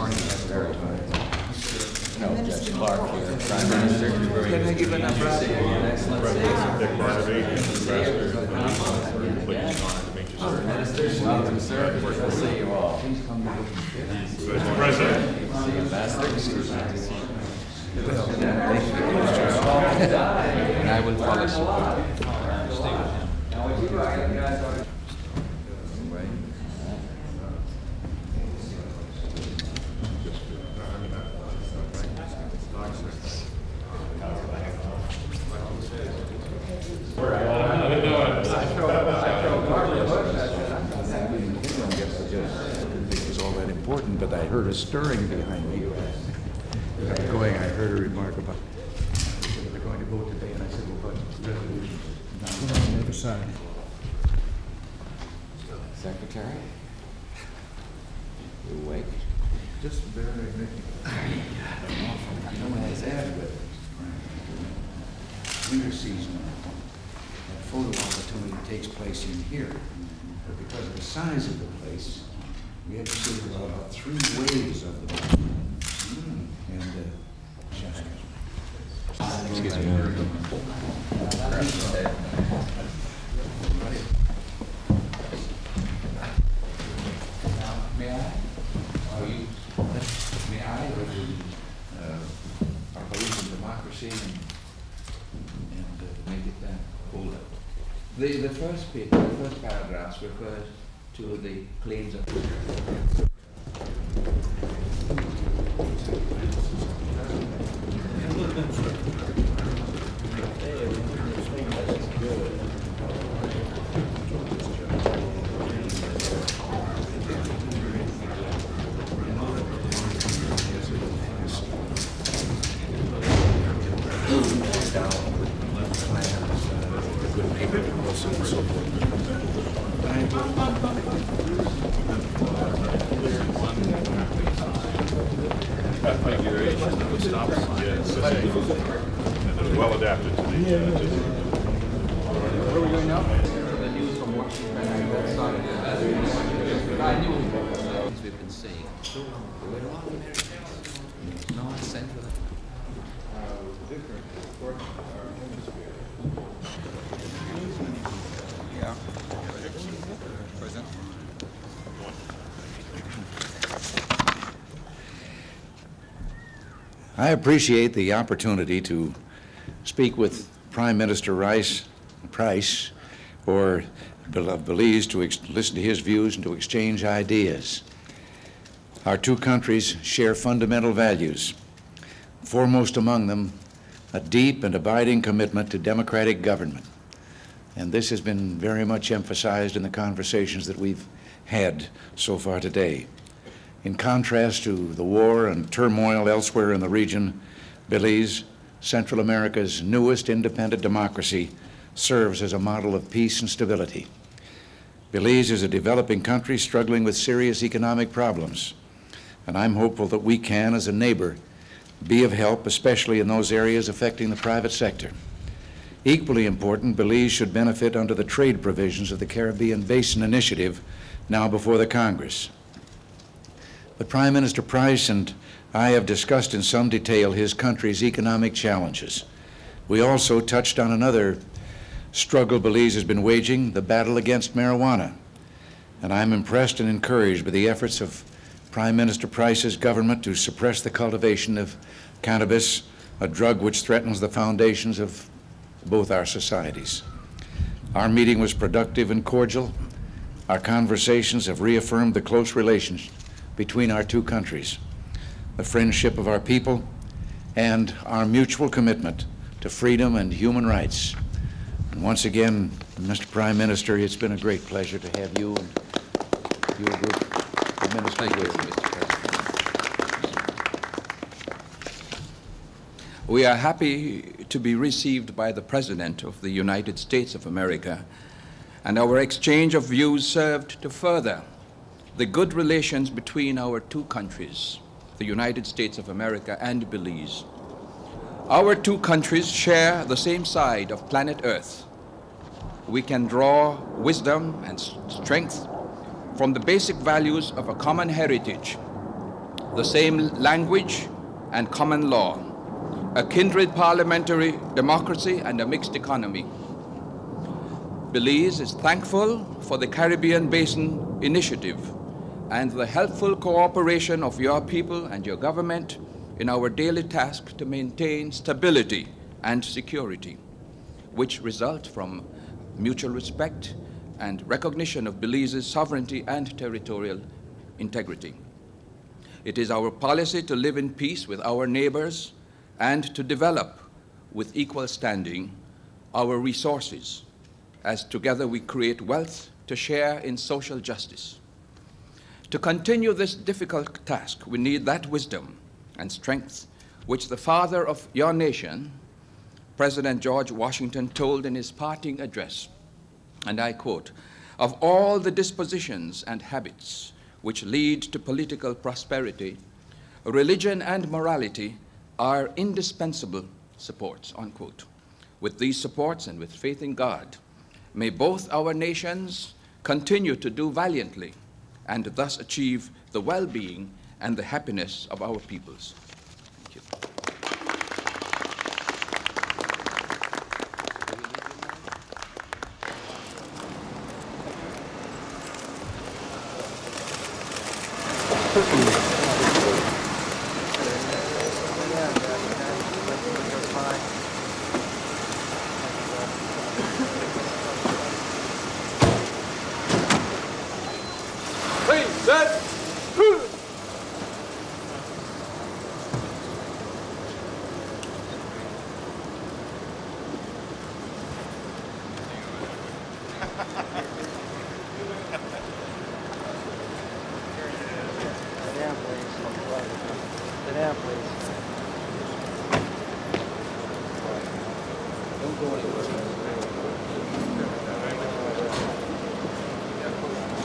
No, Judge Clark, you're Prime Minister. Can I give an applause? Welcome, sir. We'll see you all. Mr. President. And I will follow suit. But I heard a stirring behind me. As I was going, I heard a remark about they're going to vote today, and I said, "Well, but resolution." Not on the other side. Secretary, you awake? Just barely making it. I don't know what I said, but winter season, that photo opportunity takes place in here, but because of the size of the place. We had to see about 3 waves of the mountain. And excuse me. May I? Our belief in democracy and make it that hold up. The first paragraphs refers to the claims of I appreciate the opportunity to speak with Prime Minister Price, or Belize, to listen to his views and to exchange ideas. Our 2 countries share fundamental values, foremost among them a deep and abiding commitment to democratic government. And this has been very much emphasized in the conversations that we've had so far today. In contrast to the war and turmoil elsewhere in the region, Belize, Central America's newest independent democracy, serves as a model of peace and stability. Belize is a developing country struggling with serious economic problems, and I'm hopeful that we can, as a neighbor, be of help, especially in those areas affecting the private sector. Equally important, Belize should benefit under the trade provisions of the Caribbean Basin Initiative now before the Congress. But Prime Minister Price and I have discussed in some detail his country's economic challenges. We also touched on another struggle Belize has been waging, the battle against marijuana. And I'm impressed and encouraged by the efforts of Prime Minister Price's government to suppress the cultivation of cannabis, a drug which threatens the foundations of both our societies. Our meeting was productive and cordial. Our conversations have reaffirmed the close relationship between our 2 countries, the friendship of our people, and our mutual commitment to freedom and human rights. And once again, Mr. Prime Minister, it's been a great pleasure to have you and your group of ministers here, Mr. President. We are happy to be received by the President of the United States of America, and our exchange of views served to further the good relations between our 2 countries, the United States of America and Belize. Our 2 countries share the same side of planet Earth. We can draw wisdom and strength from the basic values of a common heritage, the same language and common law, a kindred parliamentary democracy and a mixed economy. Belize is thankful for the Caribbean Basin Initiative and the helpful cooperation of your people and your government in our daily task to maintain stability and security, which result from mutual respect and recognition of Belize's sovereignty and territorial integrity. It is our policy to live in peace with our neighbors and to develop with equal standing our resources, as together we create wealth to share in social justice. To continue this difficult task, we need that wisdom and strength which the father of your nation, President George Washington, told in his parting address, and I quote, "Of all the dispositions and habits which lead to political prosperity, religion and morality are indispensable supports," unquote. With these supports and with faith in God, may both our nations continue to do valiantly and thus achieve the well-being and the happiness of our peoples. Thank you. Don't go anywhere.